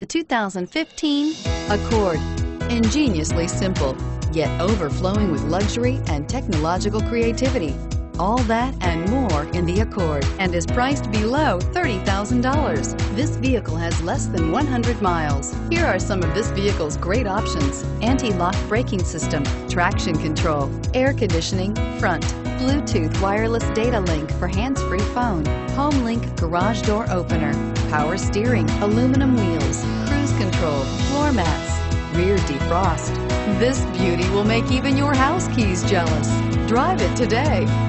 The 2015 Accord. Ingeniously simple, yet overflowing with luxury and technological creativity. All that and more in the Accord, and is priced below $30,000. This vehicle has less than 100 miles. Here are some of this vehicle's great options: anti-lock braking system, traction control, air conditioning, front, Bluetooth wireless data link for hands-free phone, home link garage door opener, power steering, aluminum wheels, cruise control, floor mats, rear defrost. This beauty will make even your house keys jealous. Drive it today.